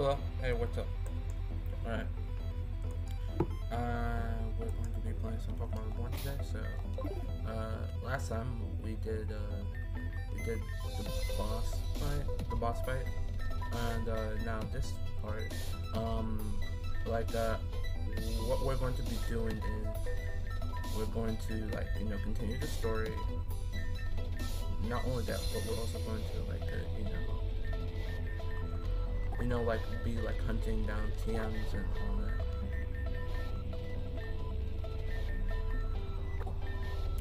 Hello. Hey, what's up? Alright. We're going to be playing some Pokemon Reborn today, so last time we did the boss fight. And now this part, what we're going to be doing is we're going to continue the story. Not only that, but we're also going to be hunting down TMs and all that.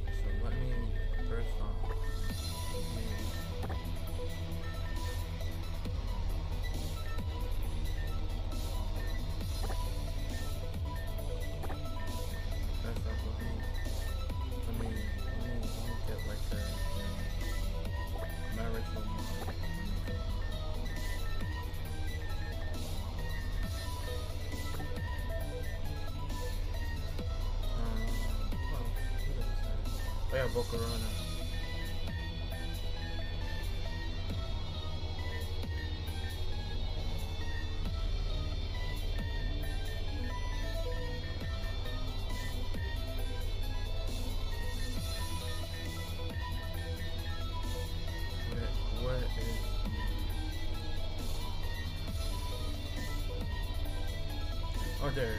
So let me first off. Corona. Oh, there it is.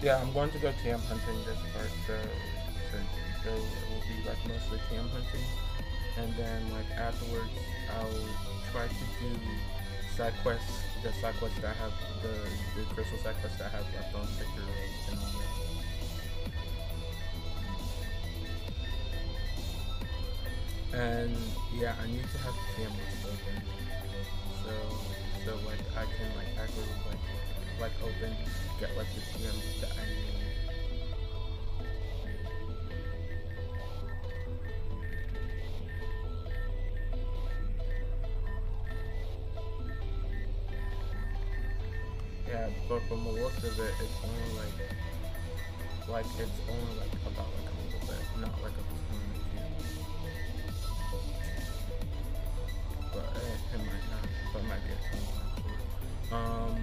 Yeah, I'm going to go TM hunting this part, so it will be mostly TM hunting, and then afterwards I'll try to do side quests, the side quests that I have, the crystal side quests that I have left on Victor and all that. And yeah, I need to have TM open, so I can actually open, get the TMs that I need. Yeah, but from the looks of it, it's only about a little bit, not a ton of TMs. But it might not, but it might be a ton of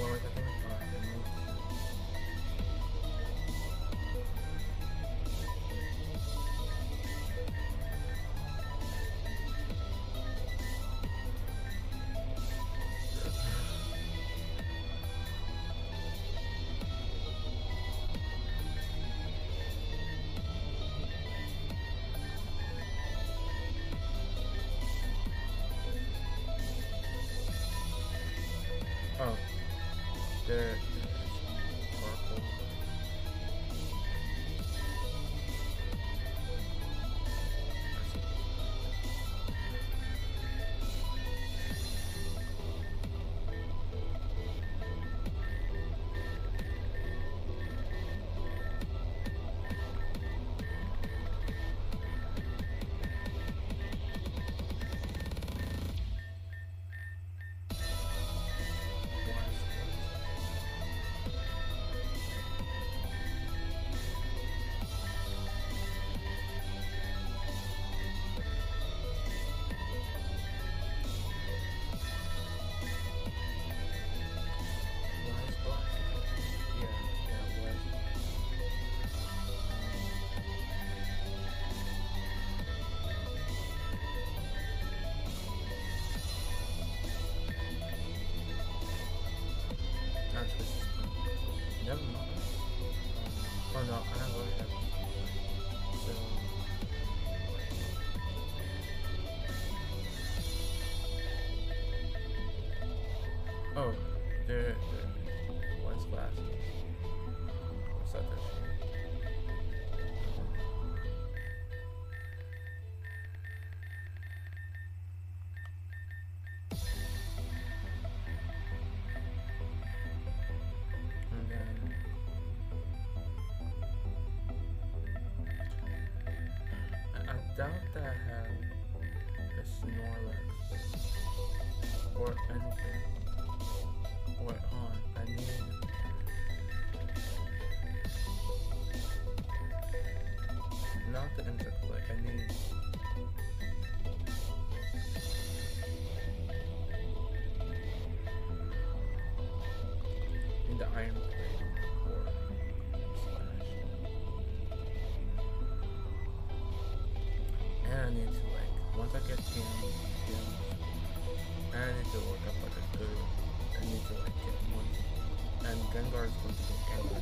what was I doing? doubt that I have a Snorlax or anything. Wait, hold on, I need not the insect, like I need in the iron plate. And I need to, like, once I get TM, I need to work up like a good, I need to like get money. And Gengar is going to be Gengar.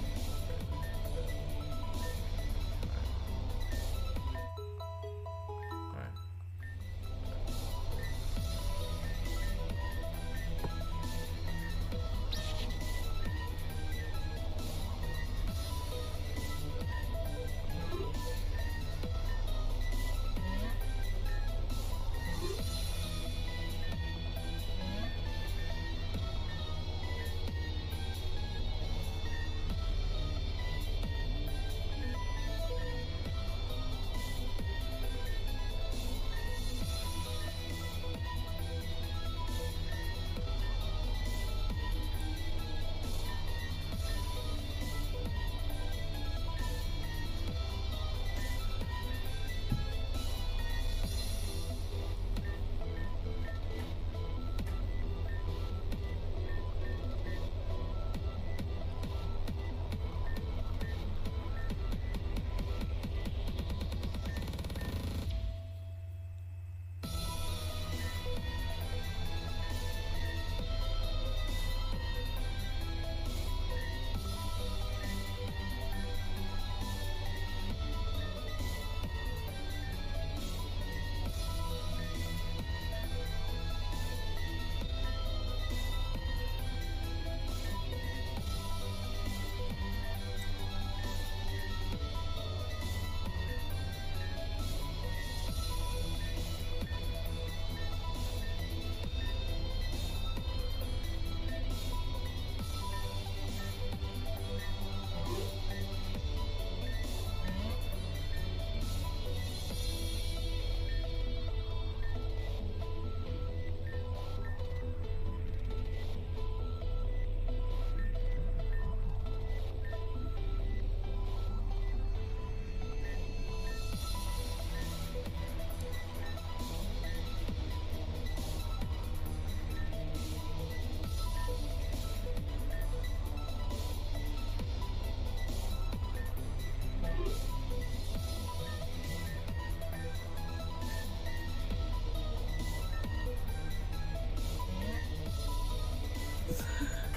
Alright.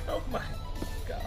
Oh my god.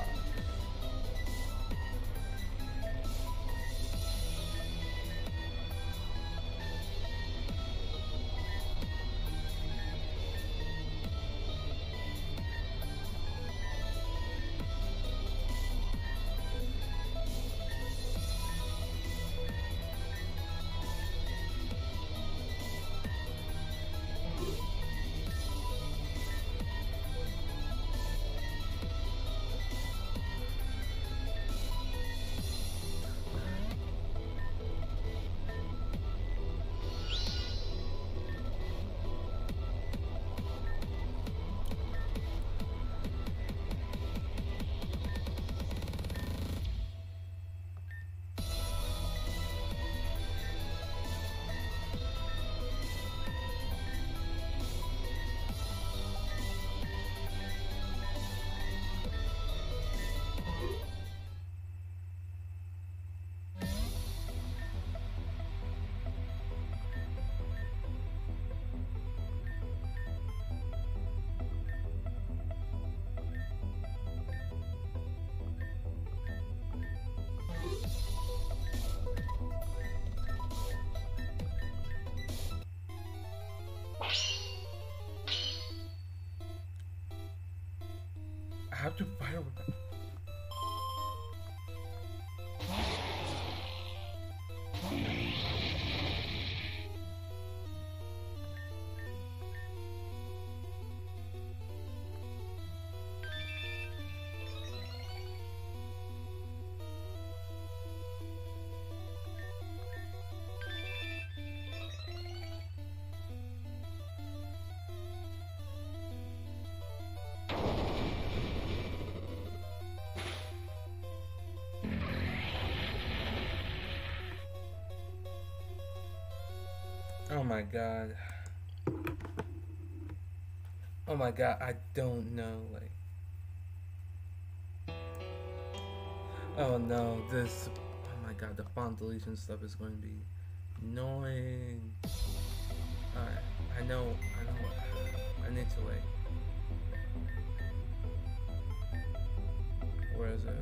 I have to fight with them. Oh my god. Oh my god, I don't know, like... Oh no, this... Oh my god, the font deletion stuff is going to be annoying. Alright, I know, I need to wait. Where is it?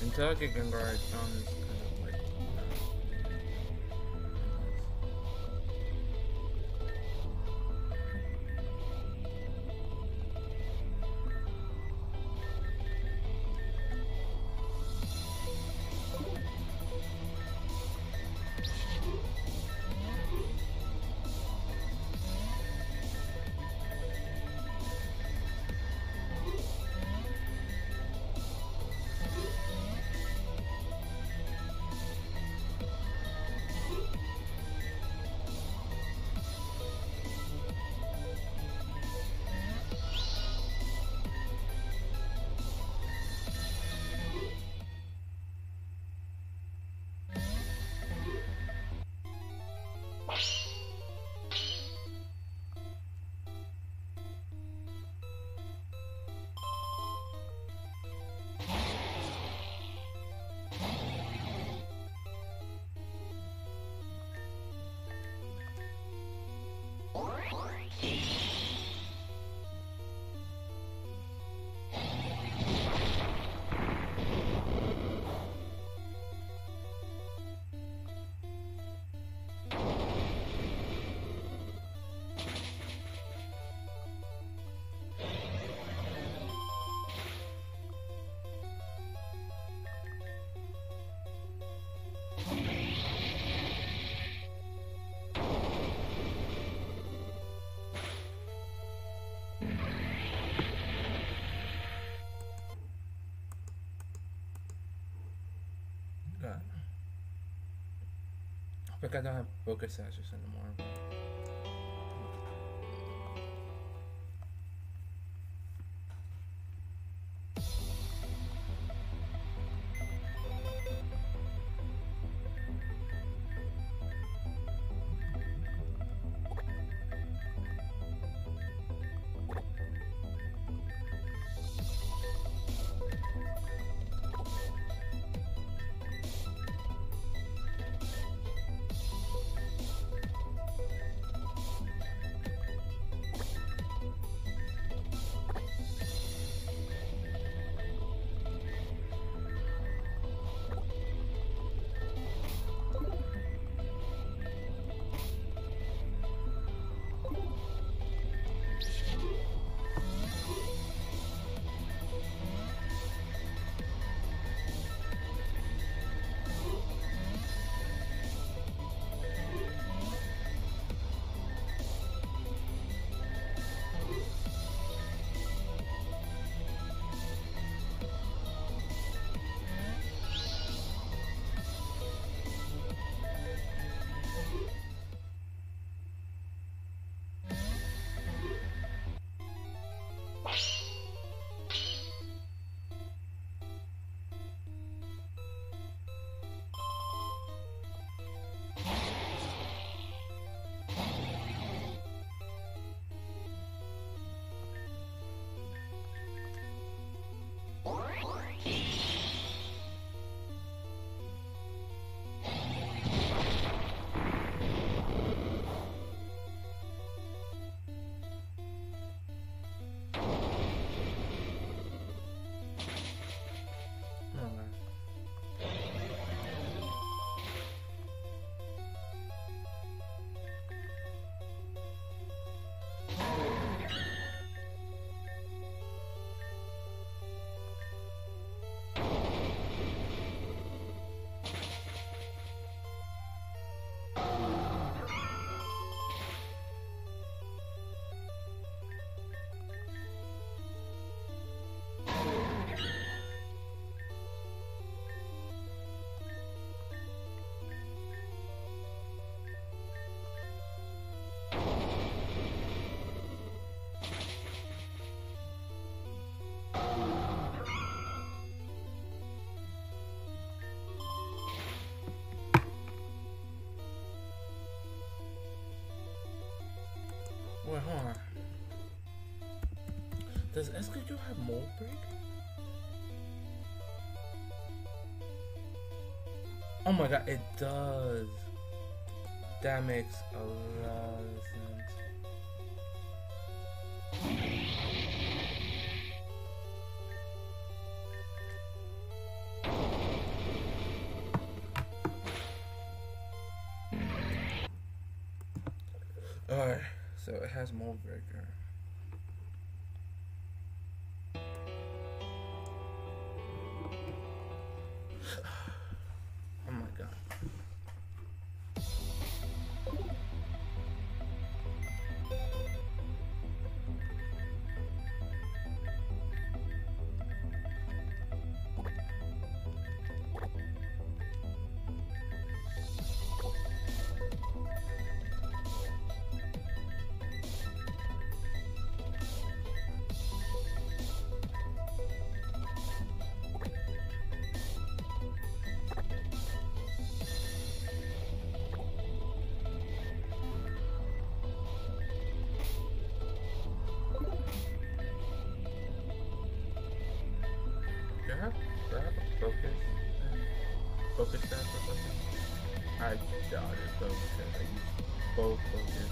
Until I get Gengar, it's kind of like... I think I don't have focus sashes anymore. Huh. Does Escojo have mold break? Oh my god, it does. That makes a lot of sense. Alright, so it has mold breaker. Oh my god. Focus. I doubt it, focus. I use both focus.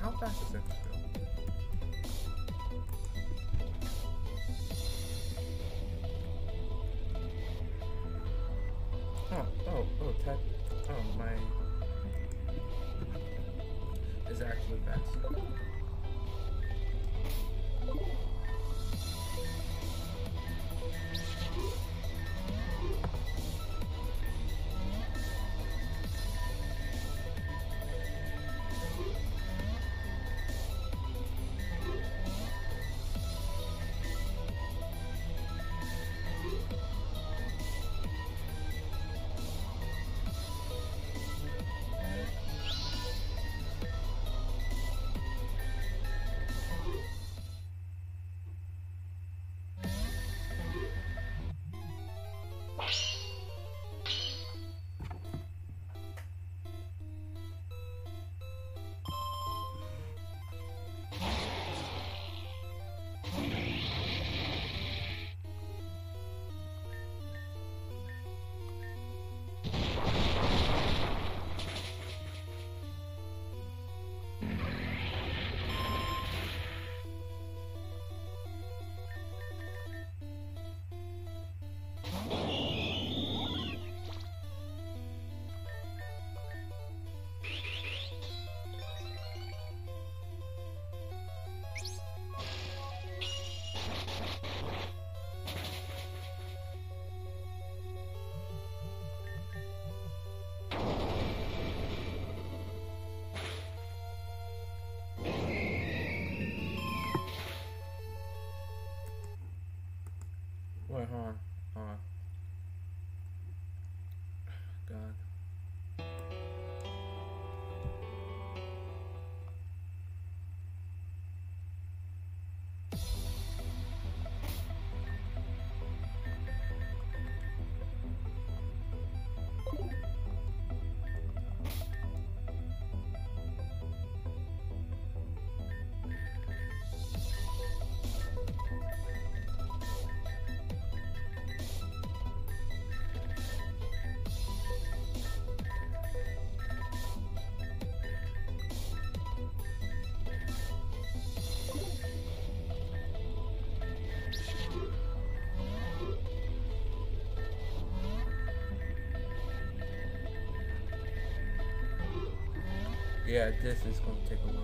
How fast is it? Oh, tap. Oh, my. Is actually fast. God. Yeah, this is going to take a while.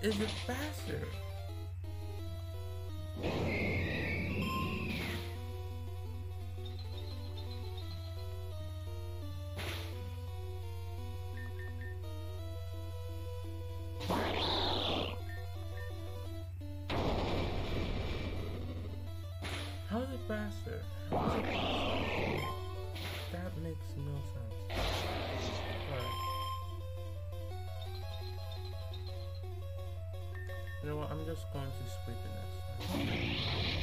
Is it faster? How is it faster? That makes no sense. Alright. You know what, I'm just going to sleep the next time.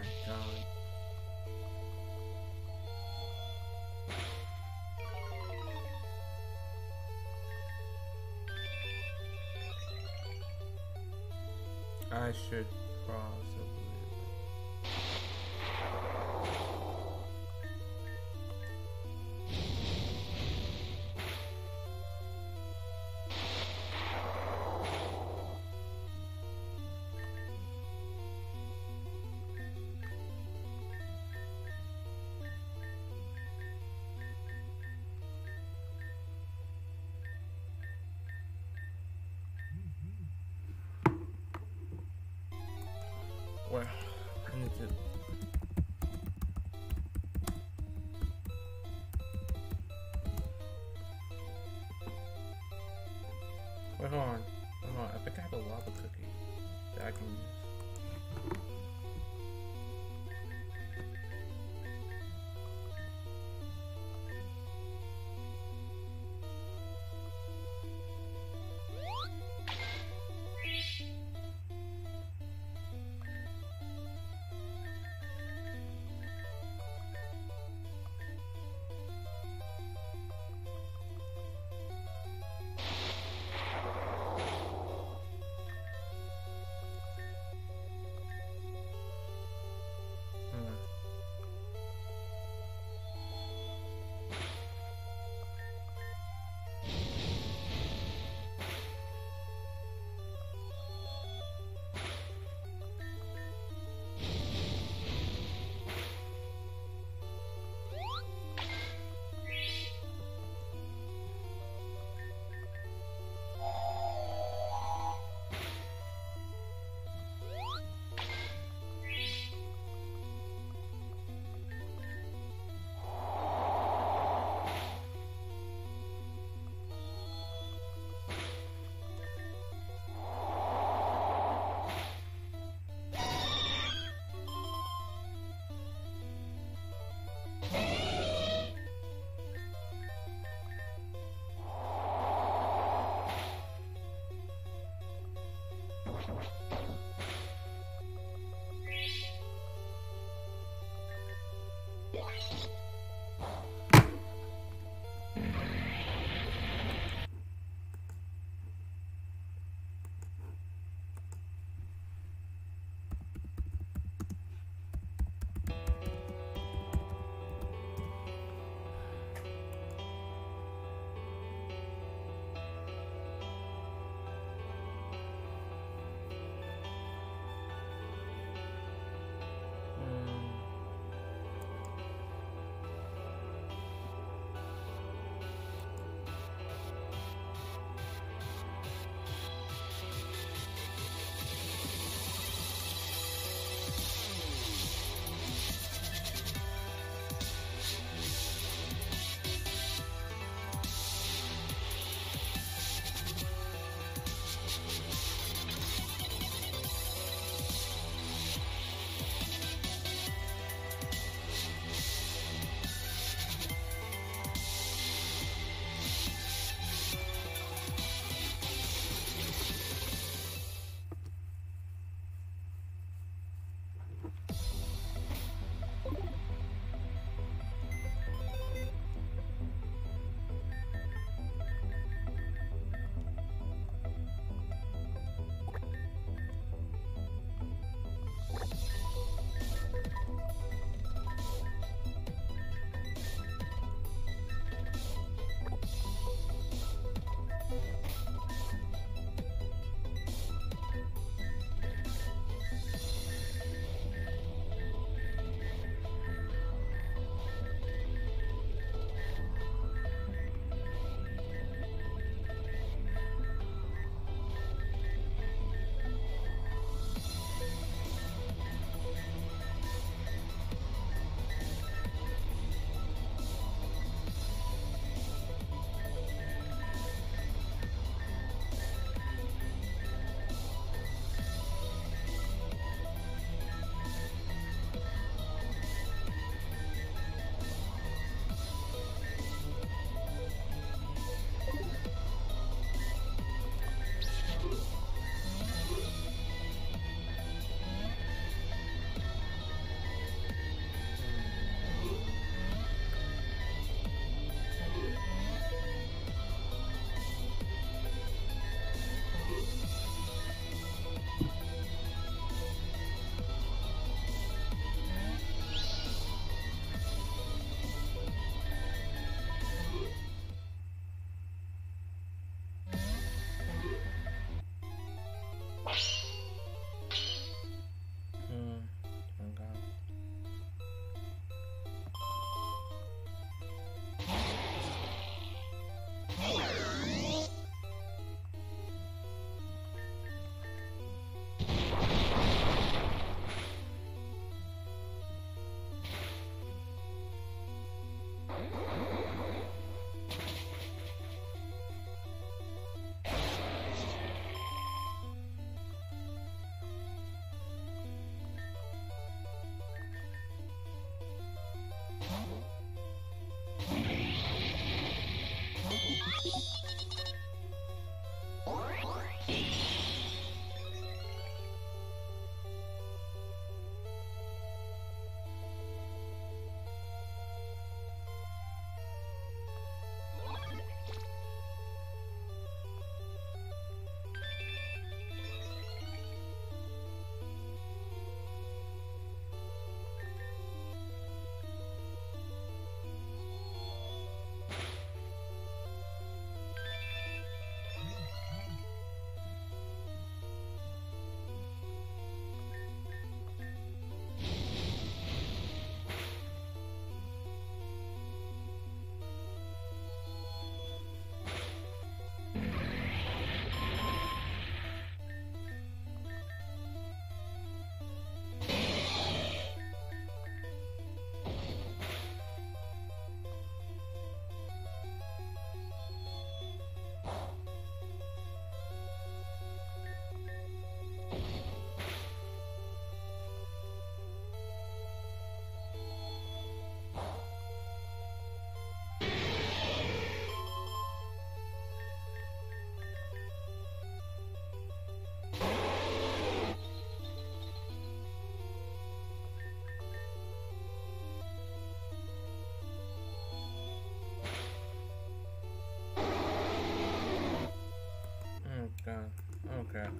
my god. I should possibly. Well, I need to... Wait, hold on. Hold on. I think I have a lava cookie that I can use.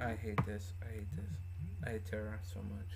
I hate this. I hate this. I hate Terra so much.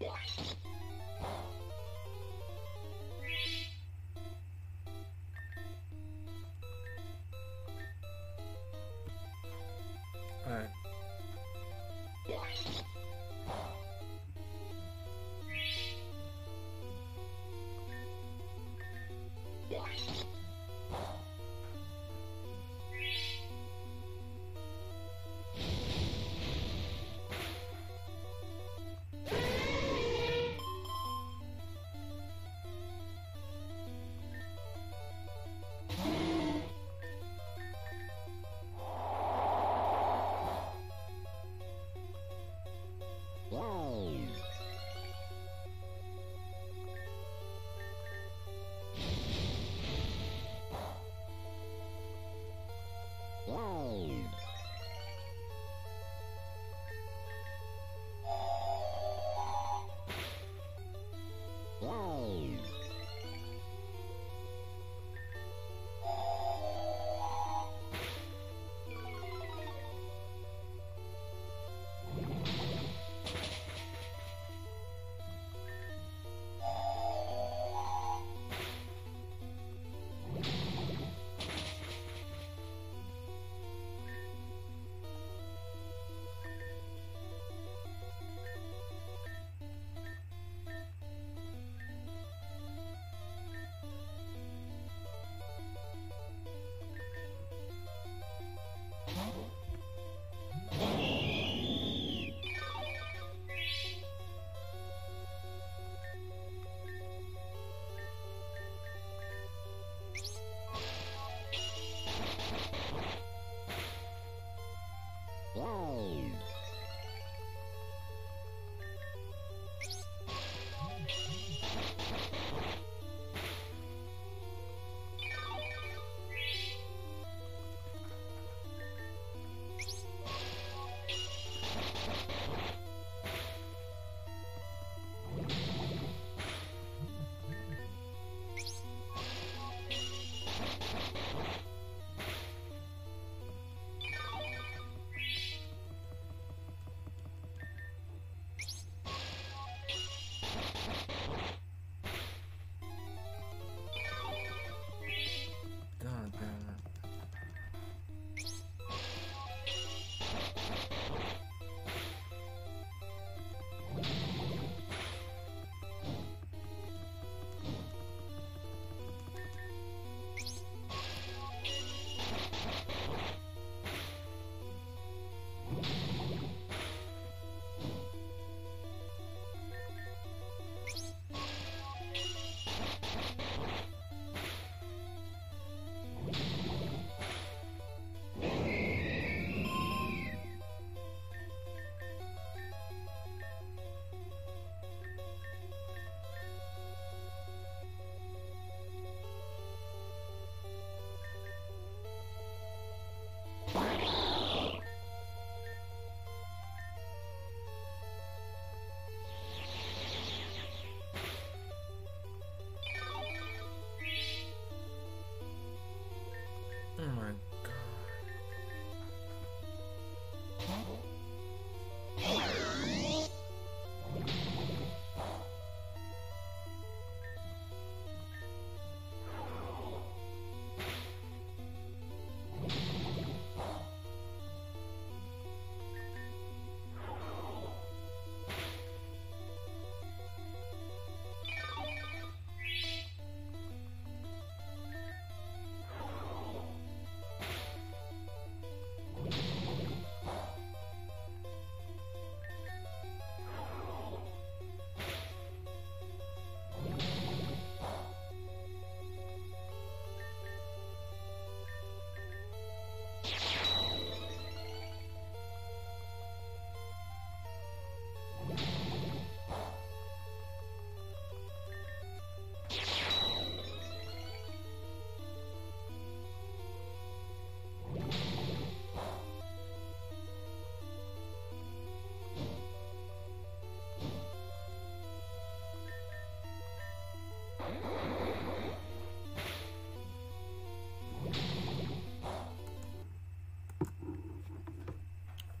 Alright.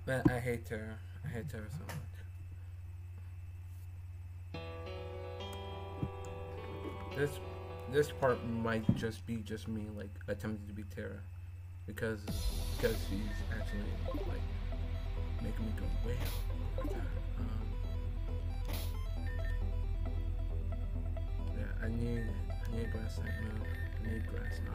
Man, I hate Terra. I hate Terra so much. This part might just be me like attempting to be Terra, because she's actually like making me go whale. Yeah, I need grass like now. I need grass now.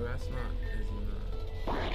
That's not, is not.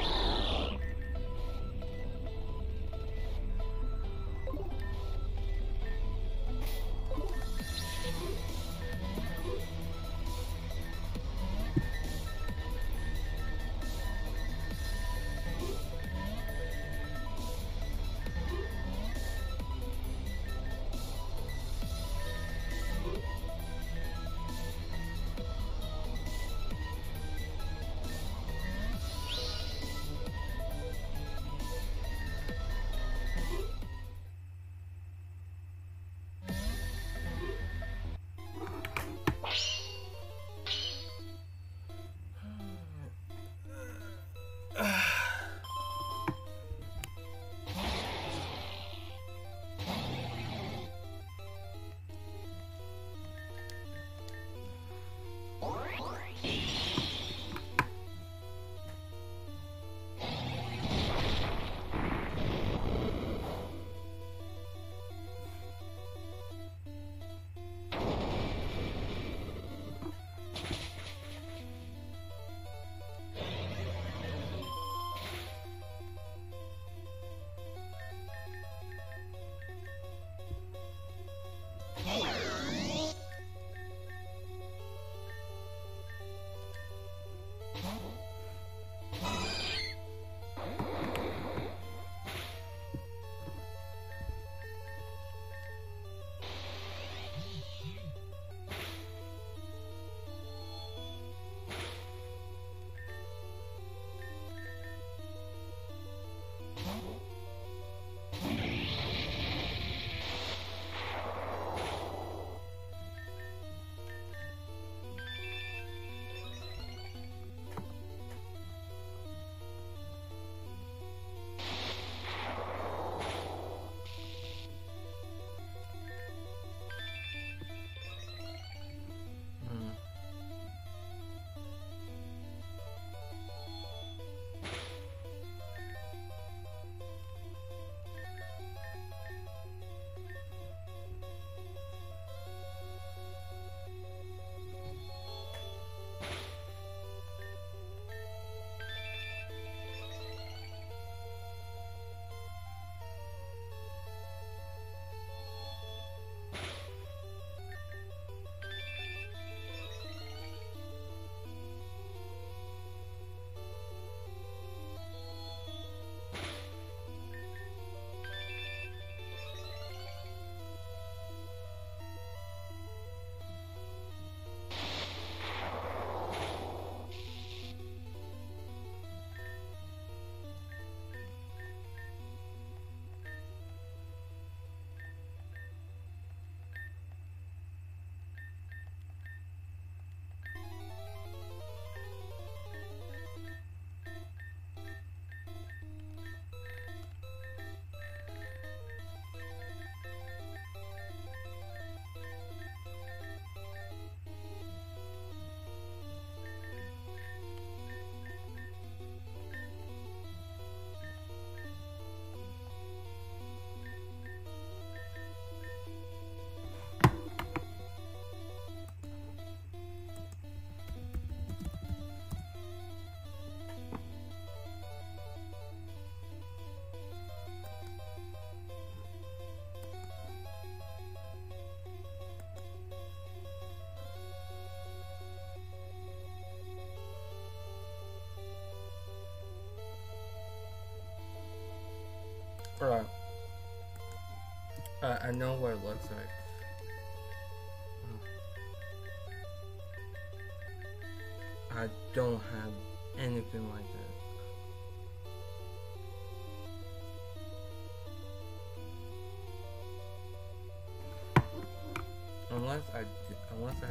Bruh. I know what it looks like. I don't have anything like that. I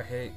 hate.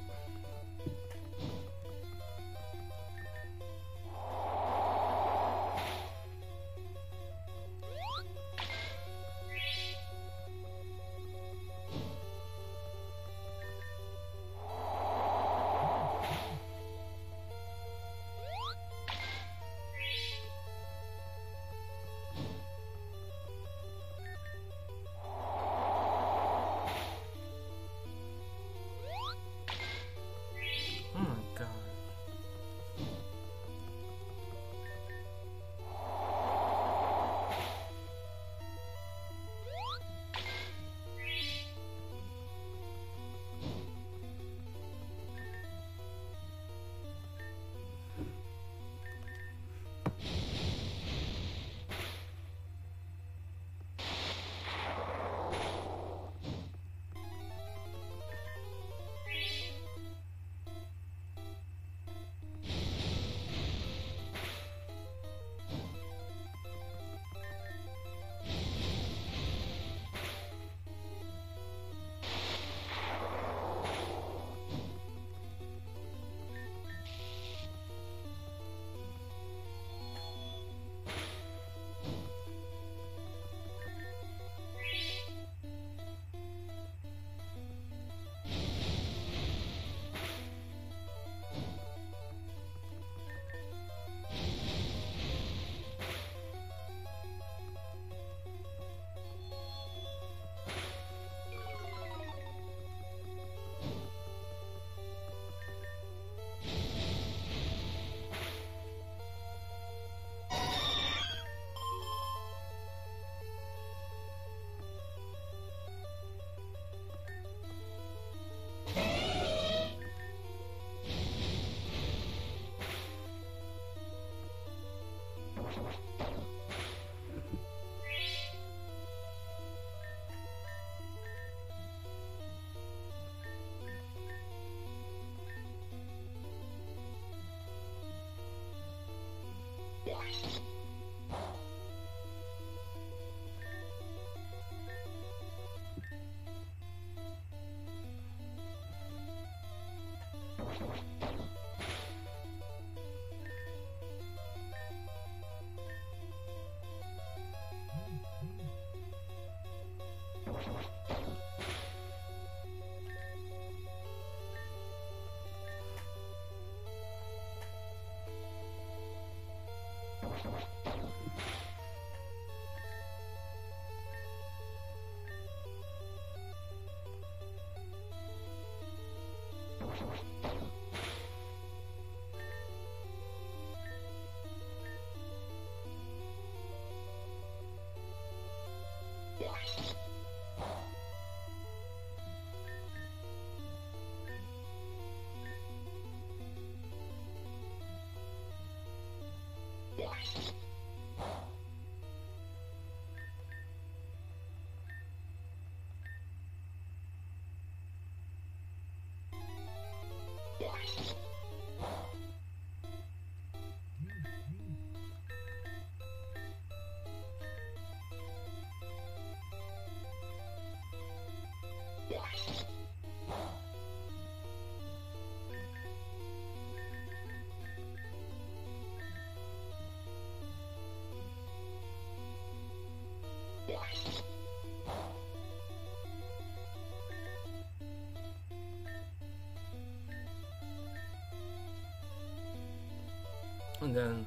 And then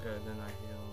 okay, then I heal.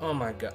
Oh my god.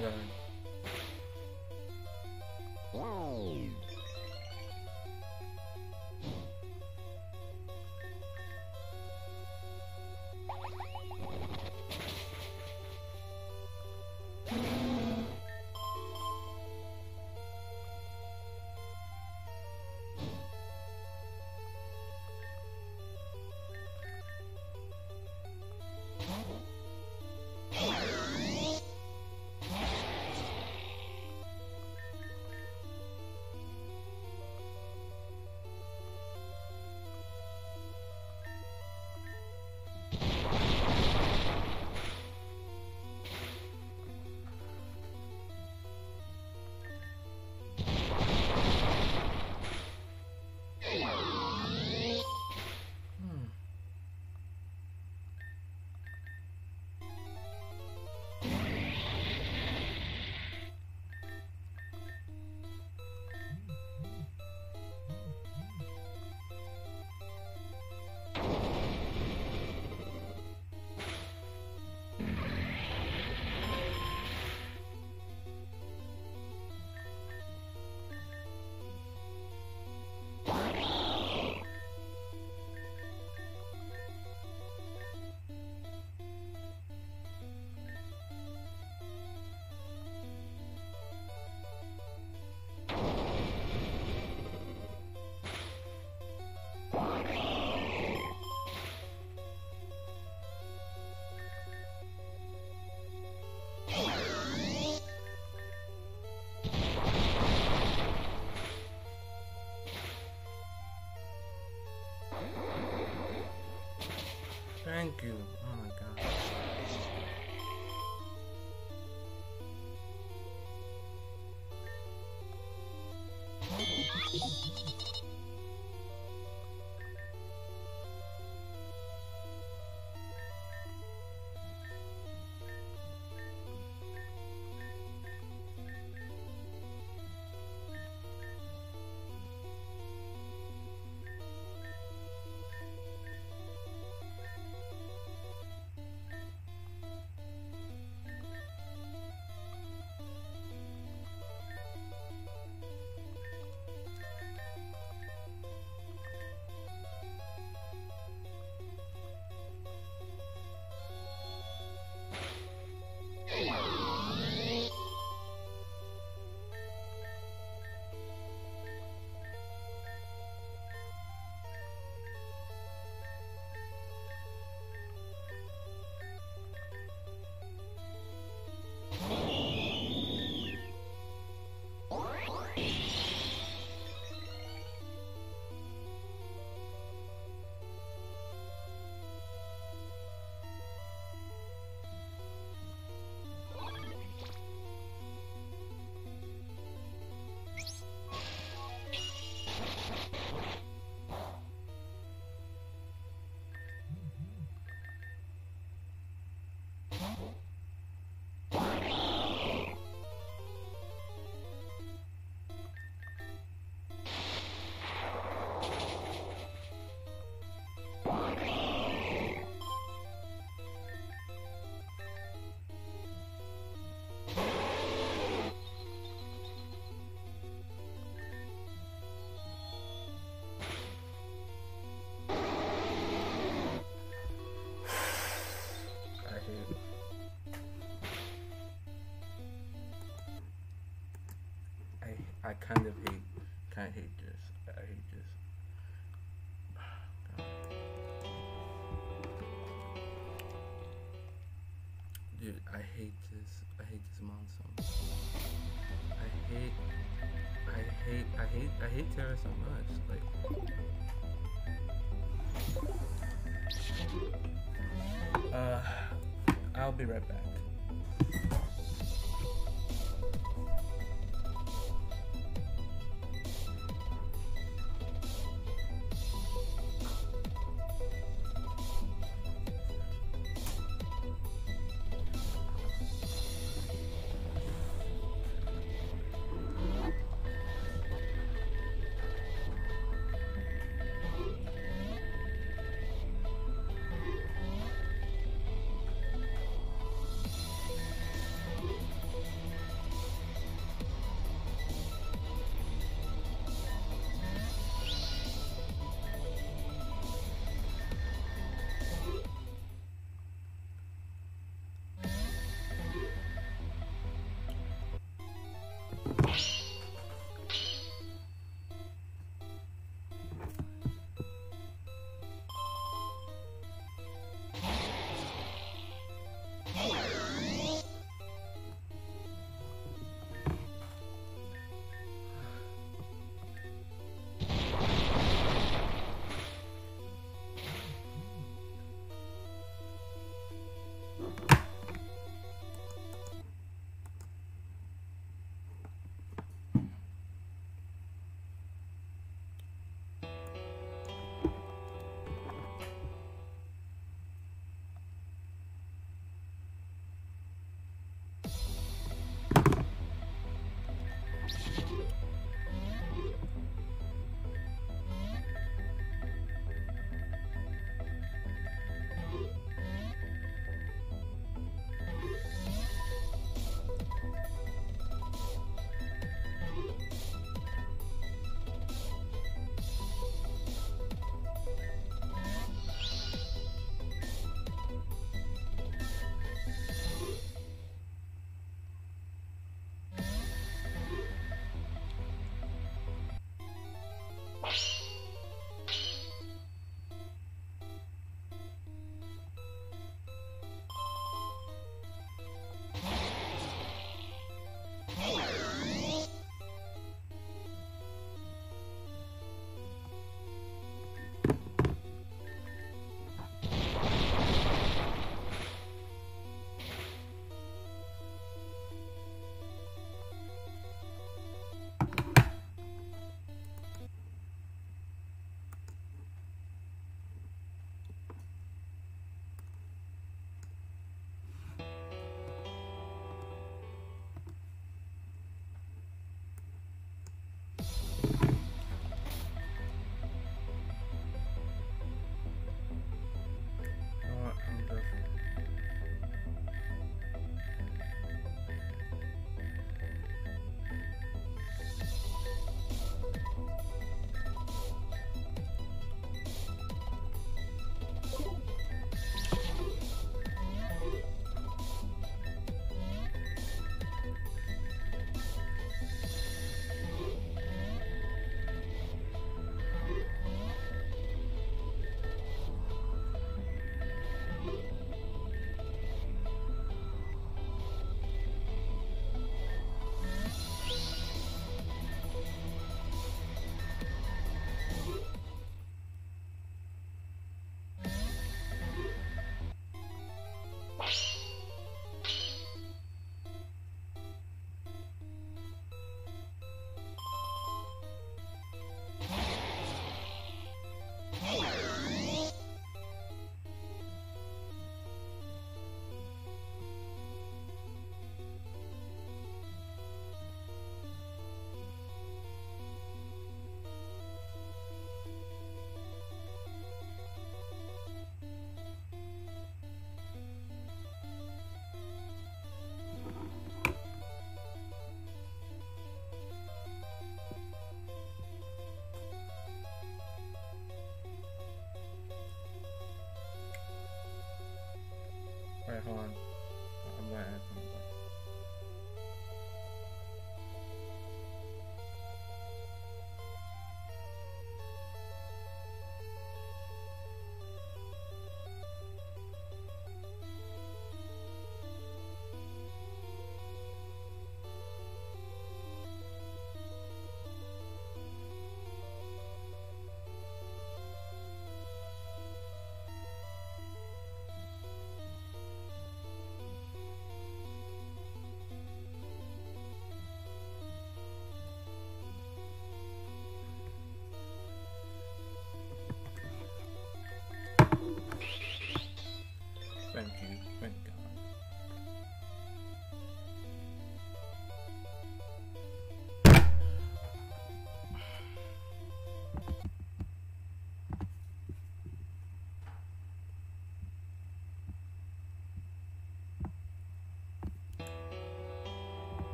Digimanda. Thank you. Oh my god. I kind of hate this. I hate this. God. Dude, I hate this. I hate this monster. I hate Terra so much. Like, I'll be right back.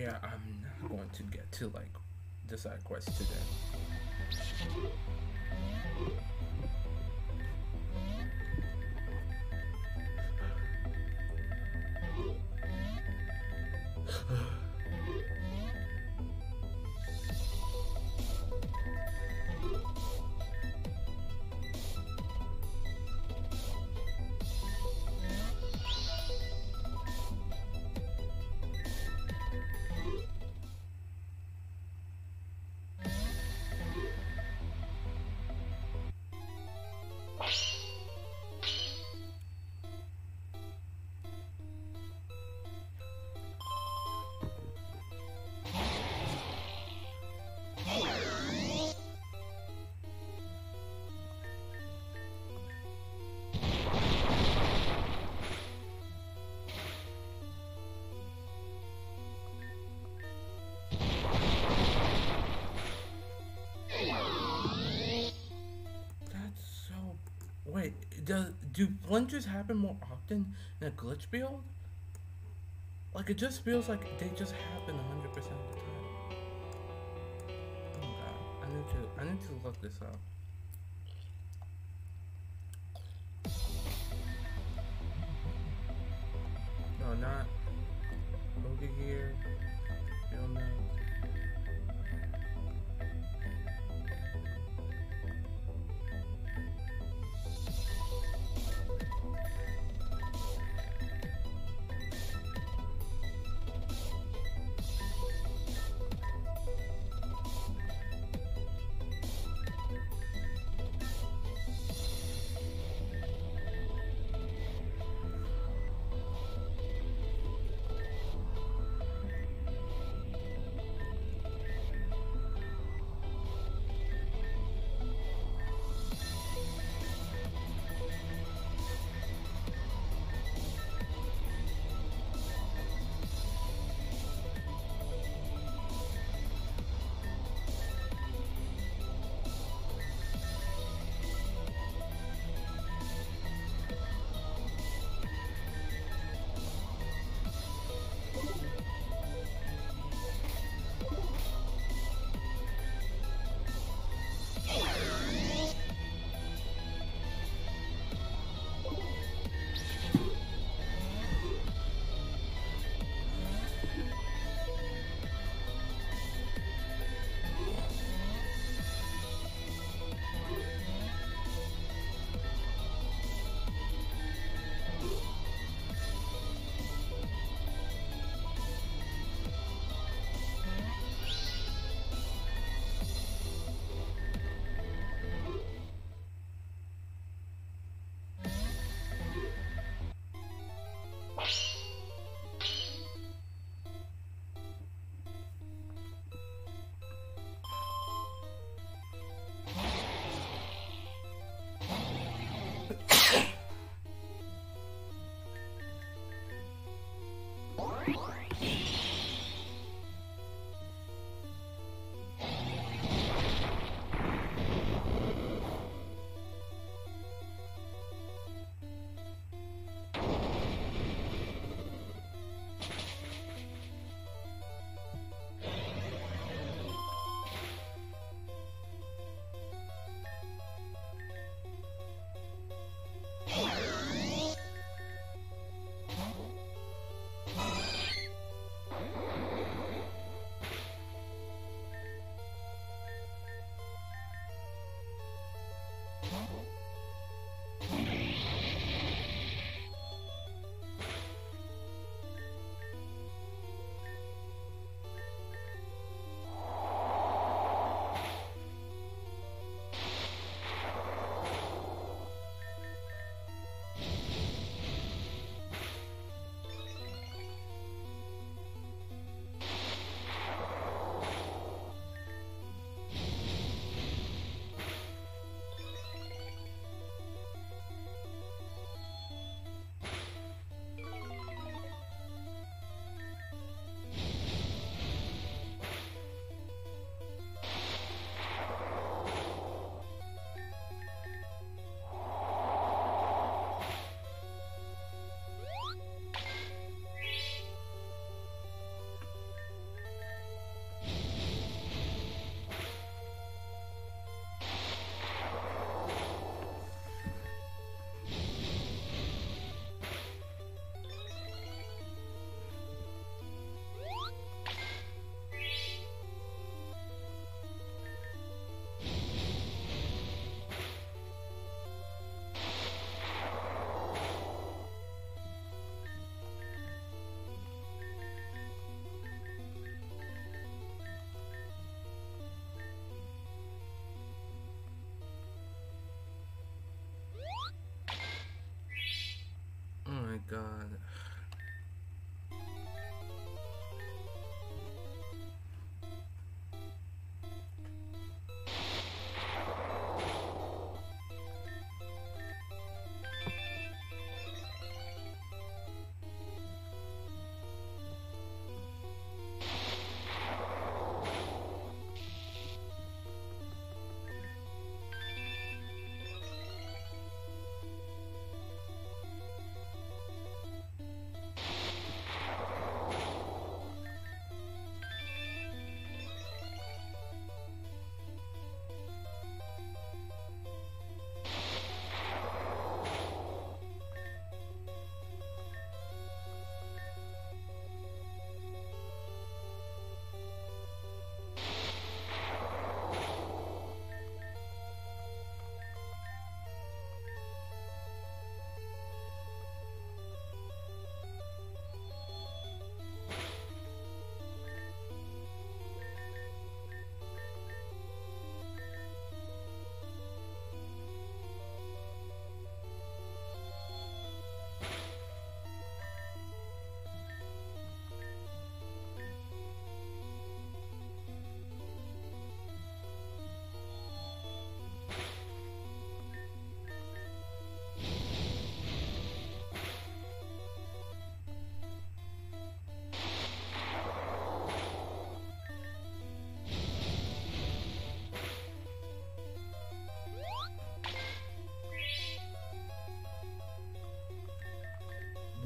Yeah, I'm not going to get to like the side quest today. Wait, do blunders happen more often in a glitch build? Like, it just feels like they just happen 100% of the time. Oh god, I need to look this up. No, not over here. I don't know.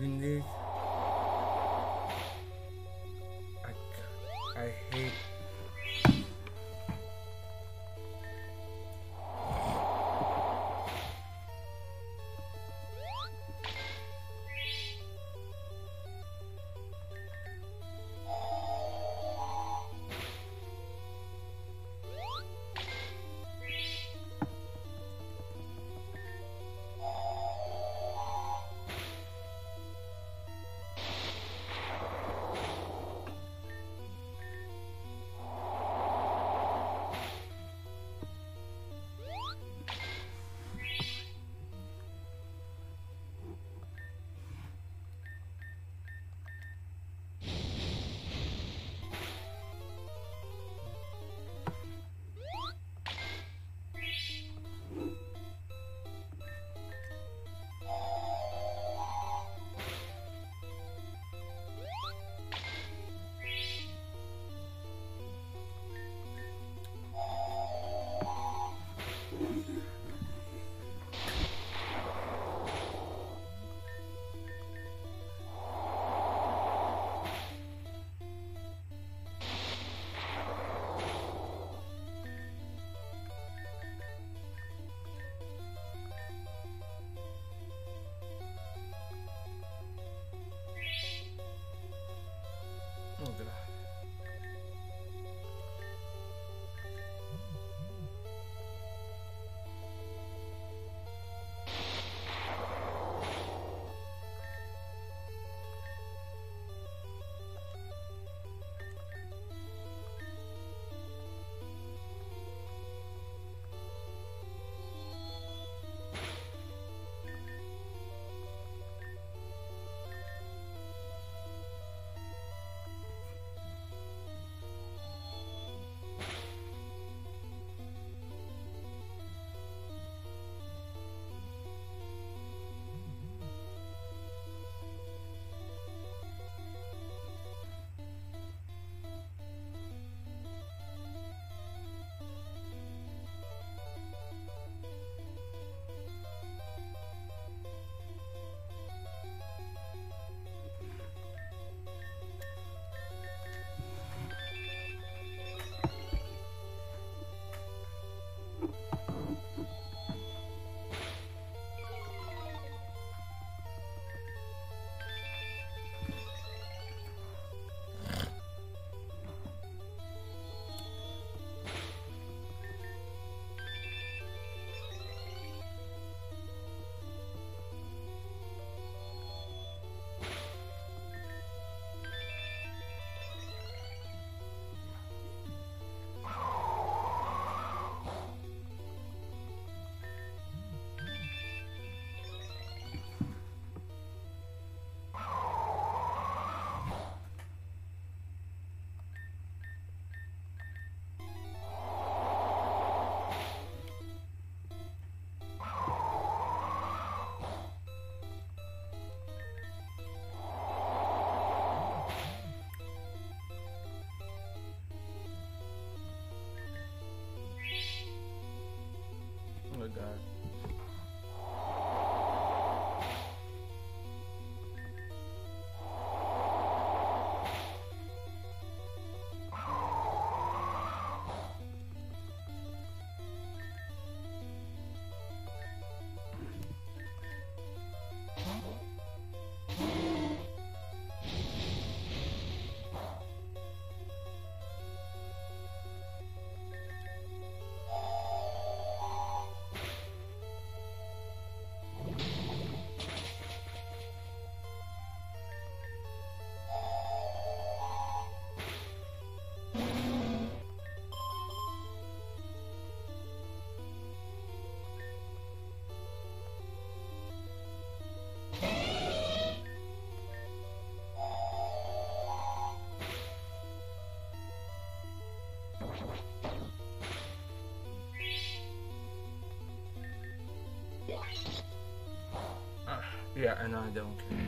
Indeed. I hate. God. Yeah, and I don't care.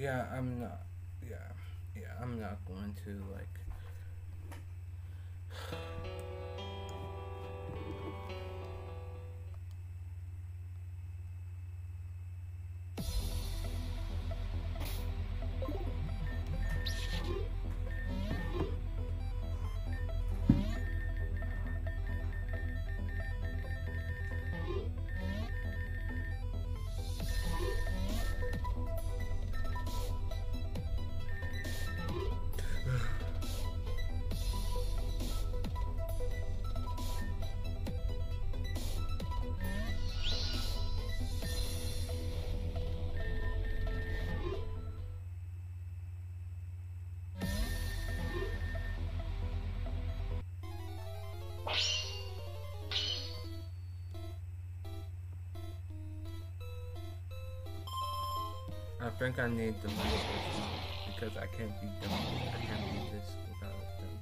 Yeah, I'm not going to, like, I think I need the money because I can't beat them. I can't beat this without them.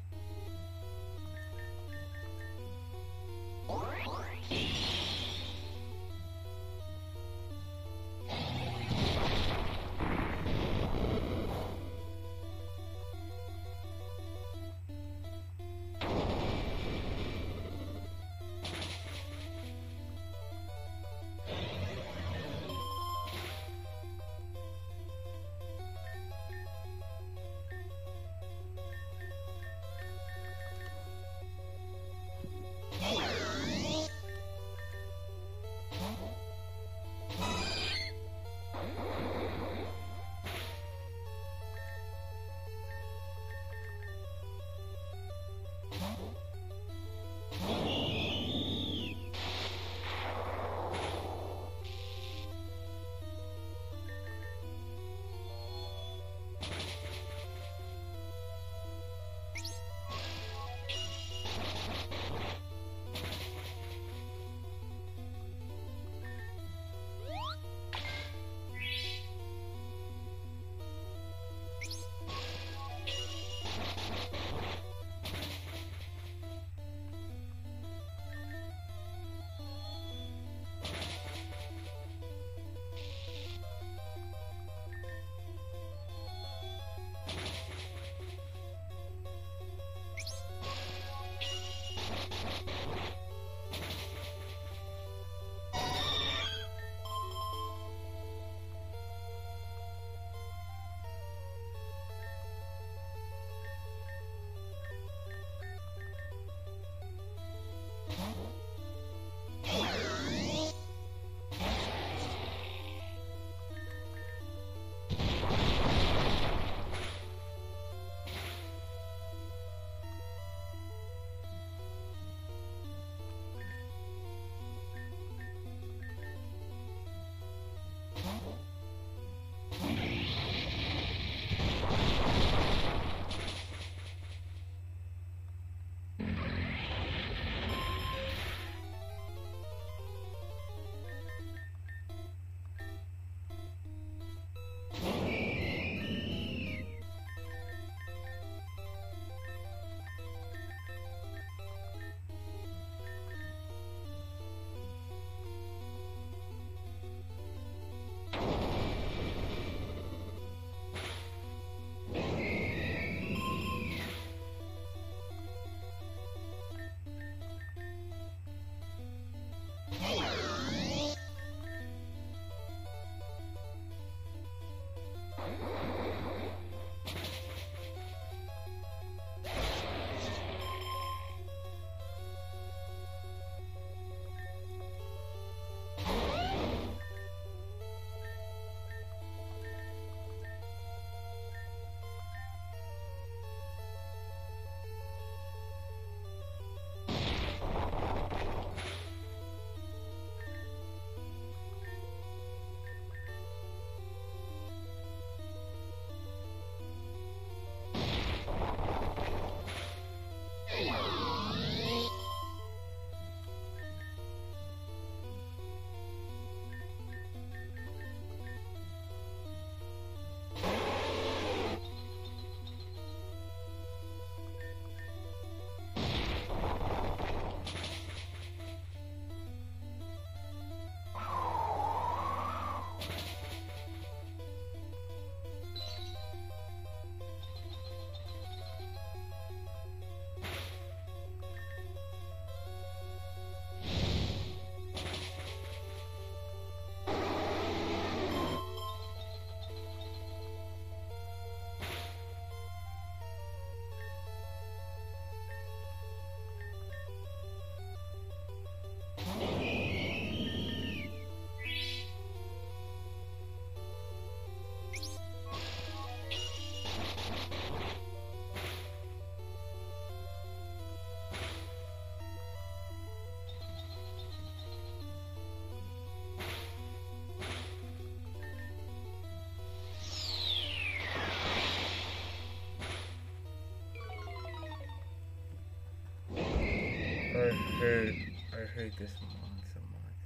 I hate this mod so much.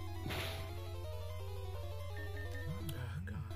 Oh god.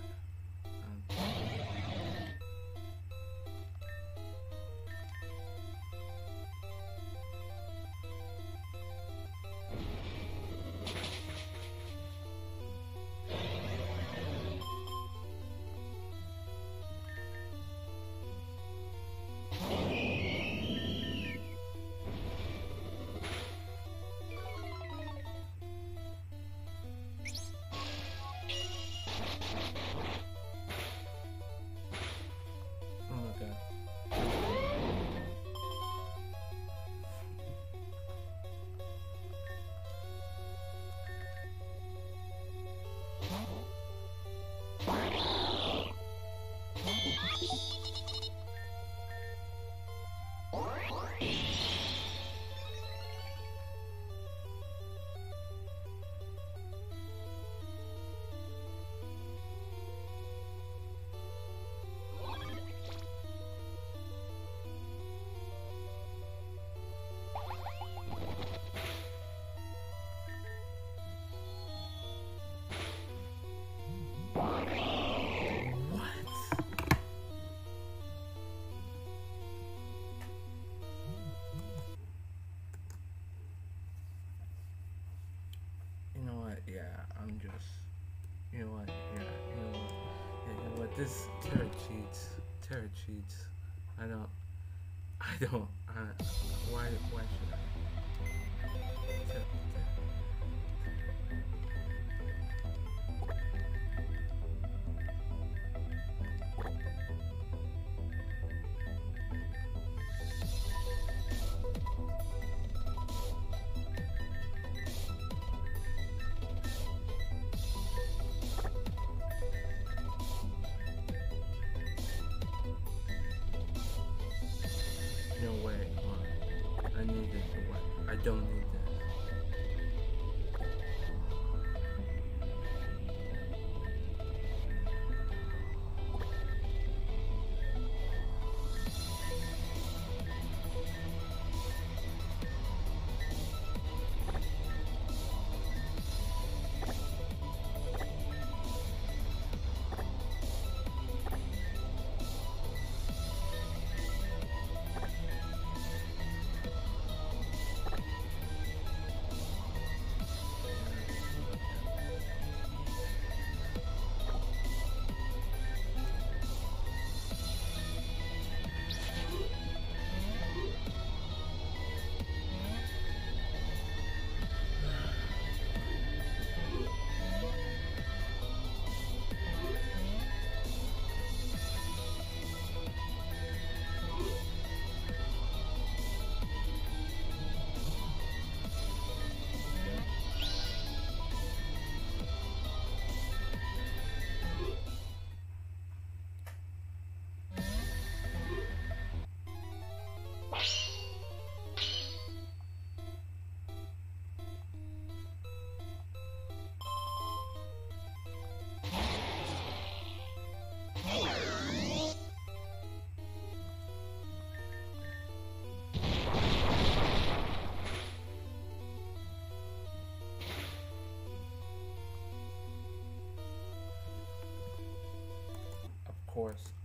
You know what, this Terra cheats, why should I?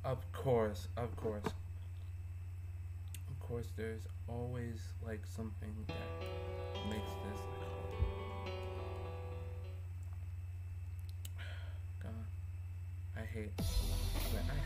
Of course, there's always like something that makes this God. I hate this person.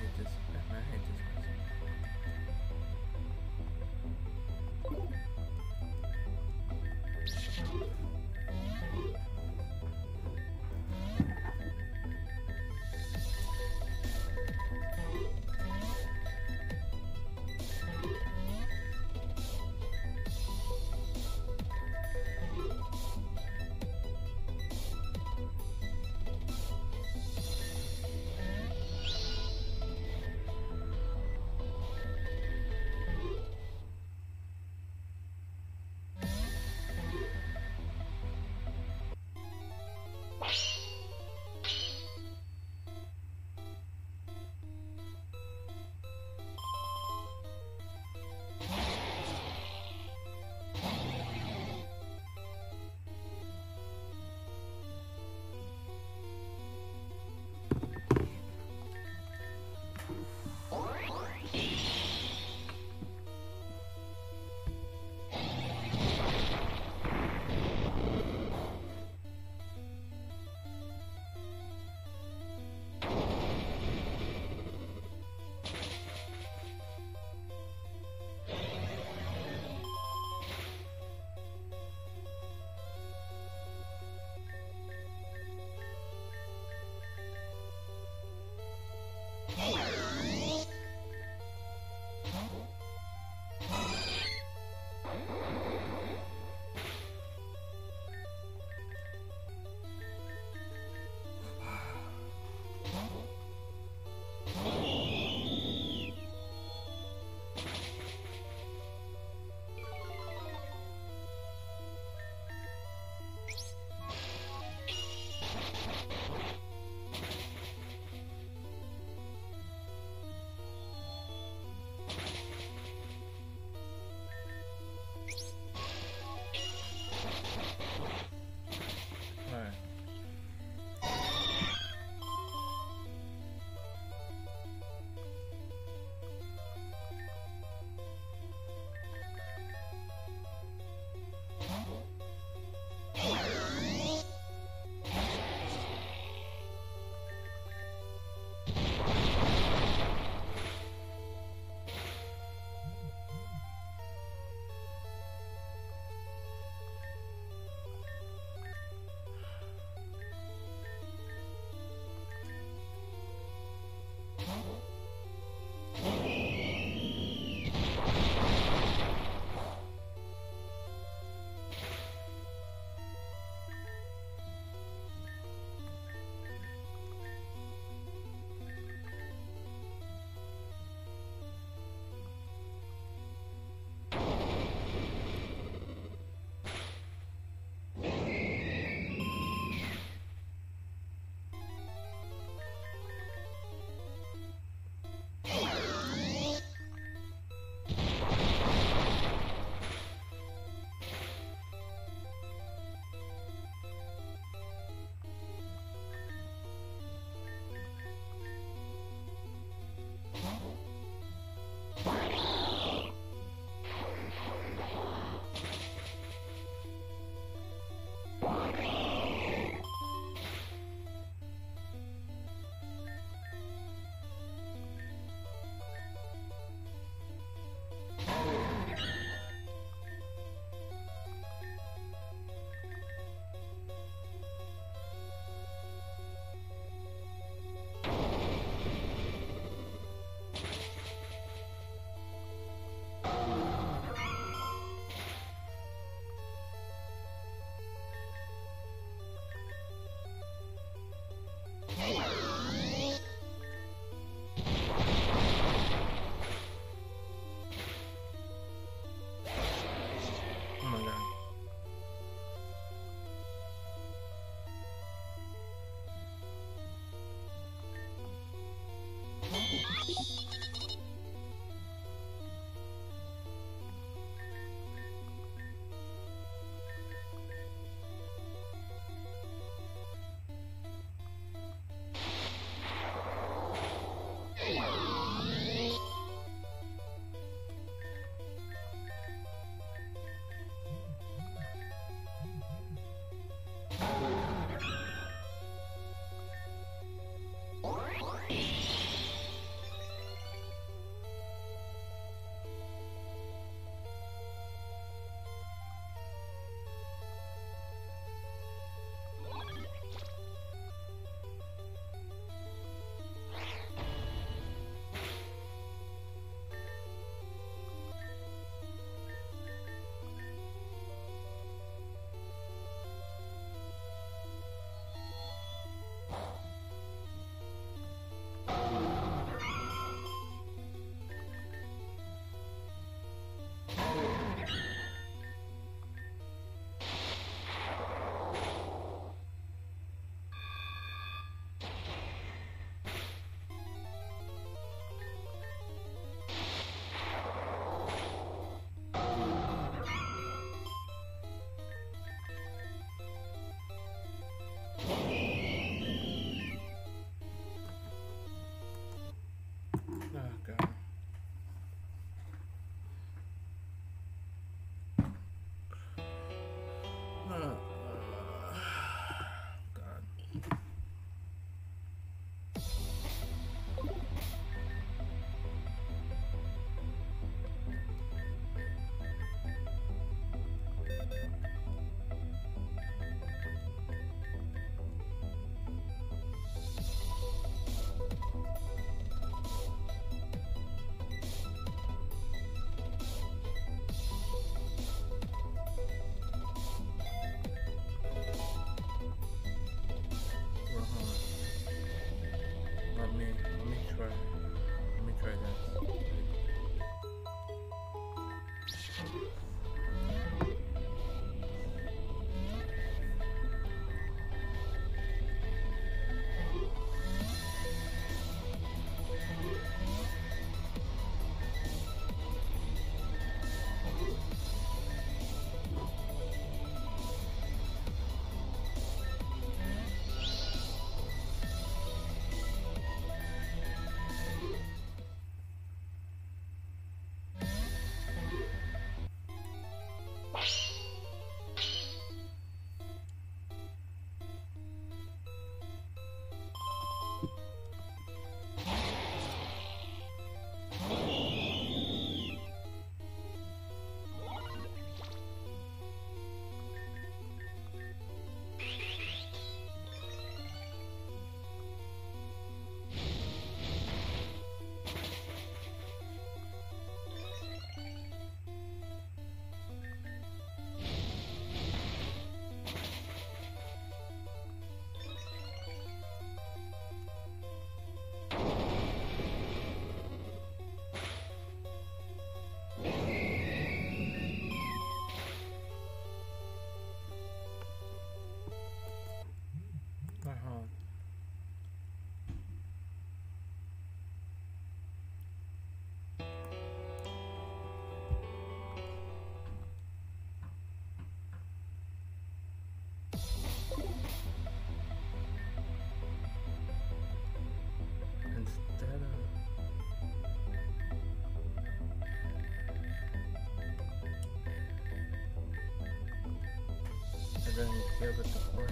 Then give it the point.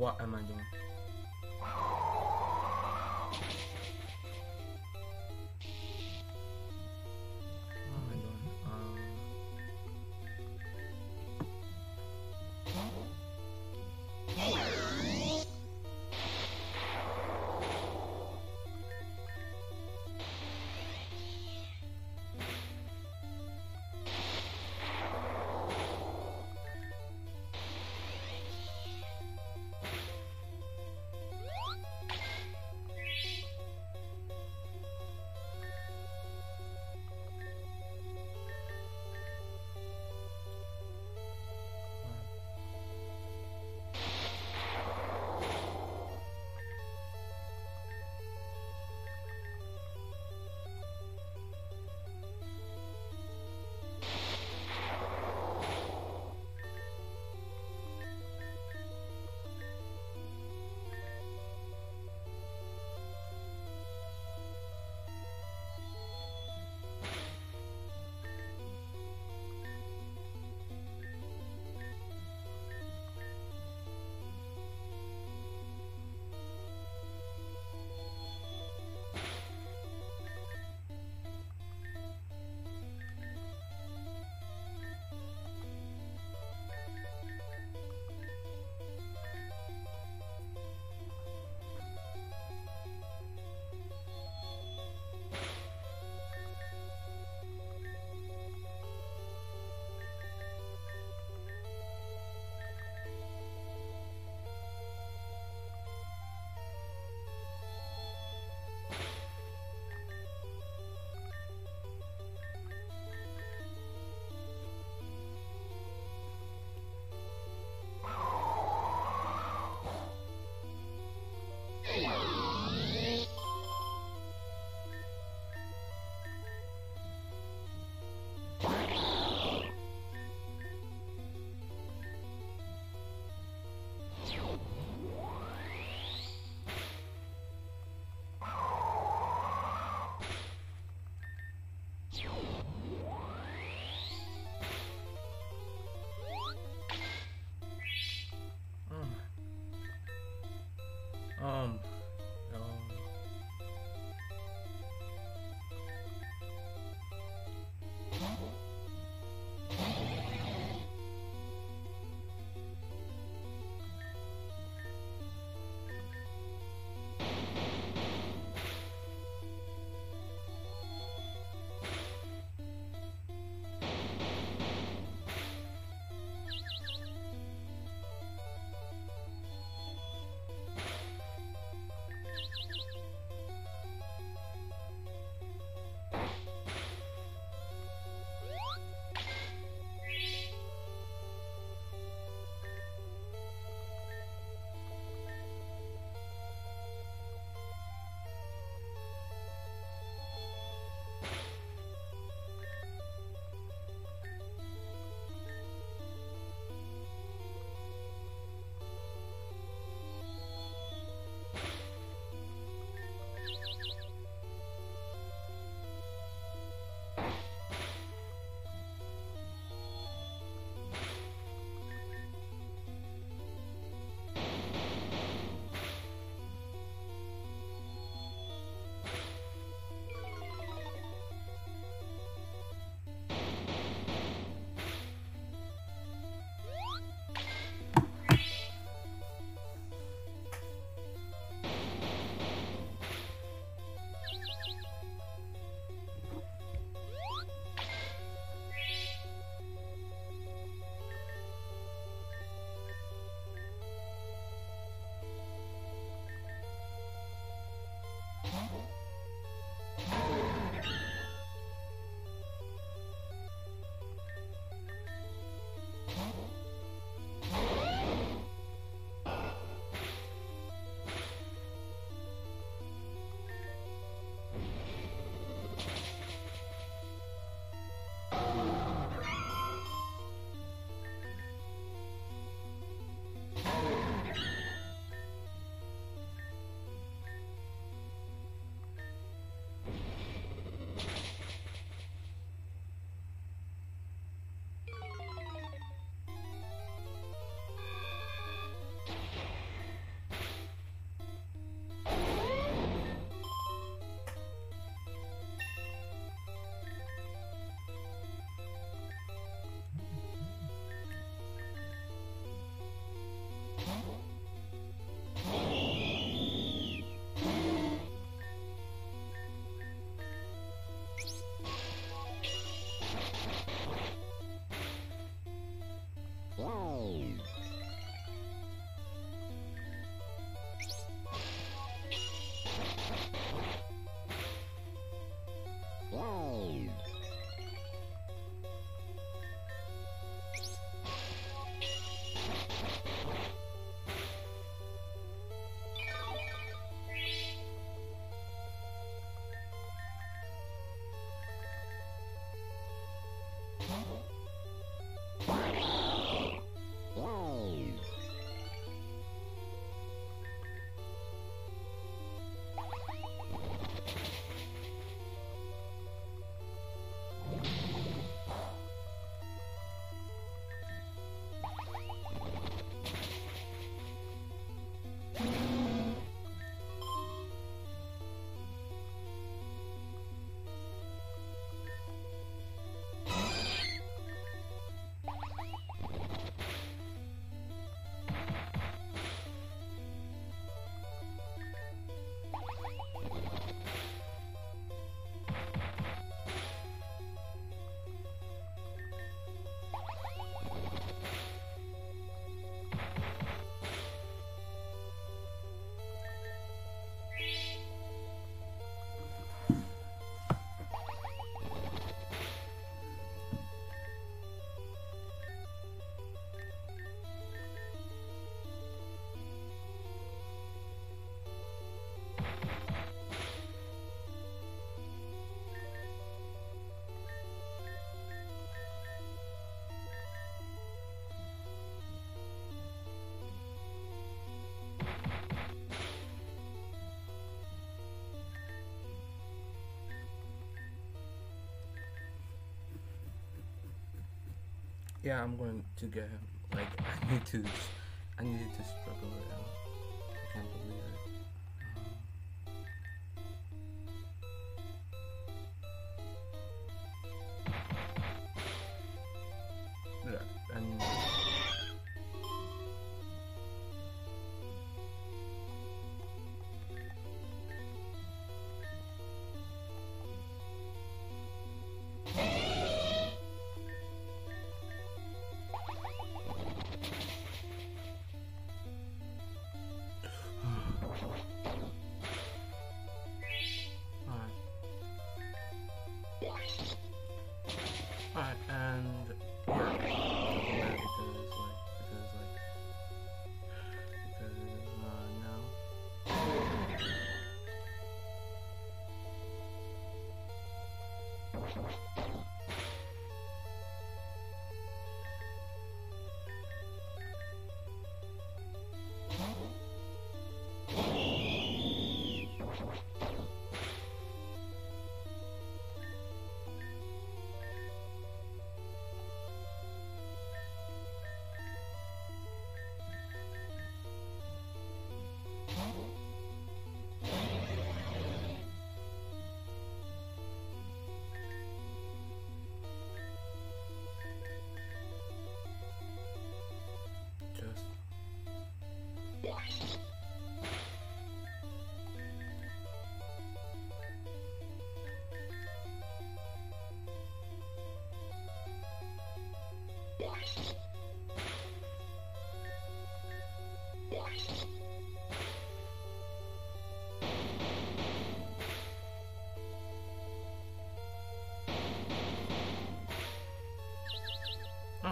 What am I doing? Yeah, I'm going to go. Like, I needed to struggle it out. I can't believe it. Look, I mean,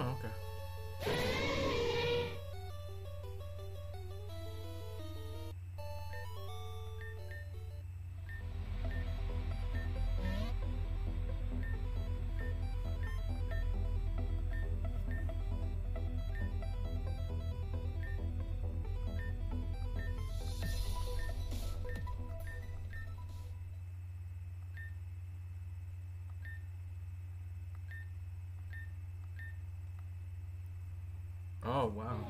oh, okay. Oh wow.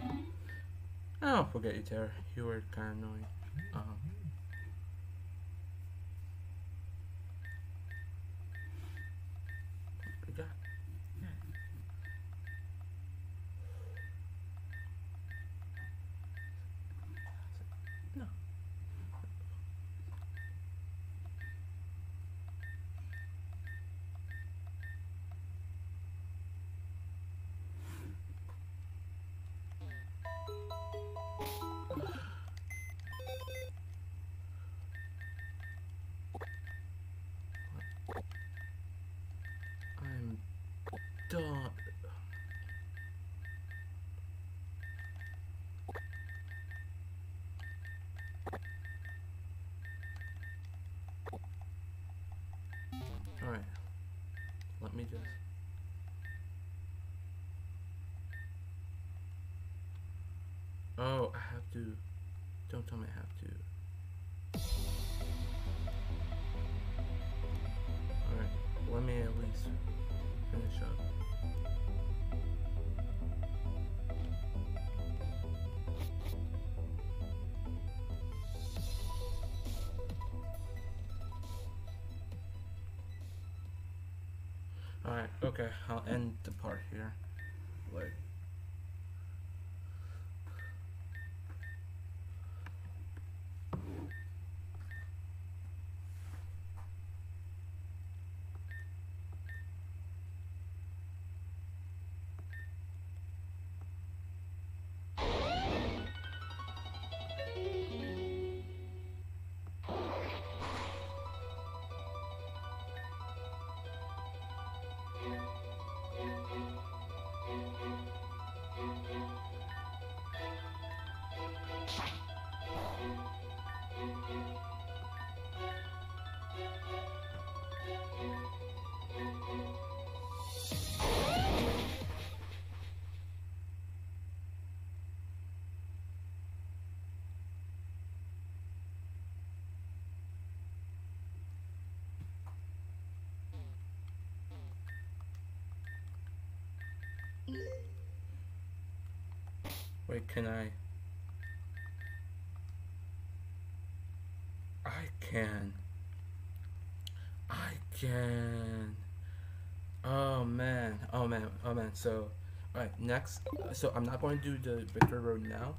Oh, forget you, Terra. You were kind of annoying. Alright, let me just... Oh, I have to... Don't tell me I have to... Alright, let me at least finish up. Alright, okay, I'll end the part here. Like, I can. Oh man. So, all right, next. So I'm not going to do the Victory Road now.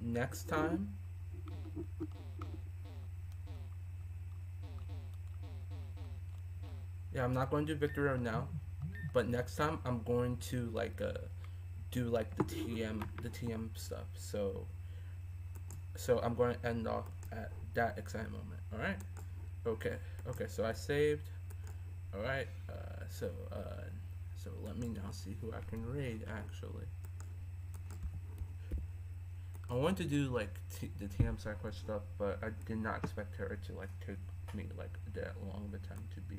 Next time. Yeah, I'm not going to do Victory Road now, but next time I'm going to do like the TM stuff. So I'm going to end off at that exact moment. All right. Okay. So I saved. All right. So let me now see who I can raid. Actually, I want to do like the TM side quest stuff, but I did not expect her to like take me like that long of a time to be.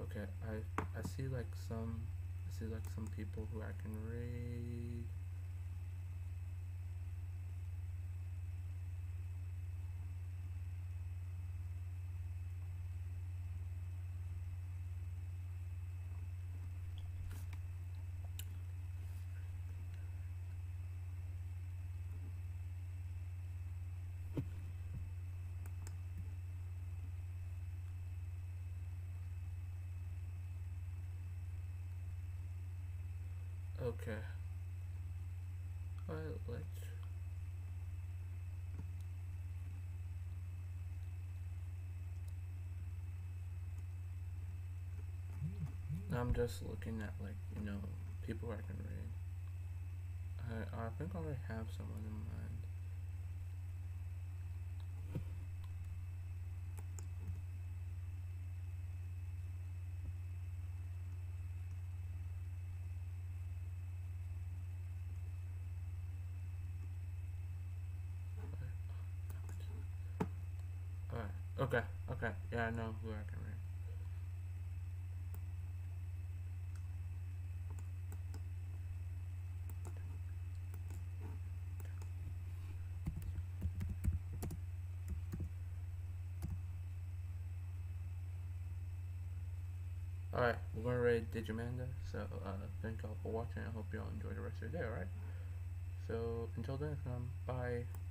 Okay. I see like some people who I can raid. Okay. I'm just looking at like, you know, people I can read. I think I already have someone in mind. Okay, yeah, I know who I can read. Alright, we're gonna read Digimanda, so thank y'all for watching. I hope y'all enjoy the rest of your day, alright? So, until then, bye.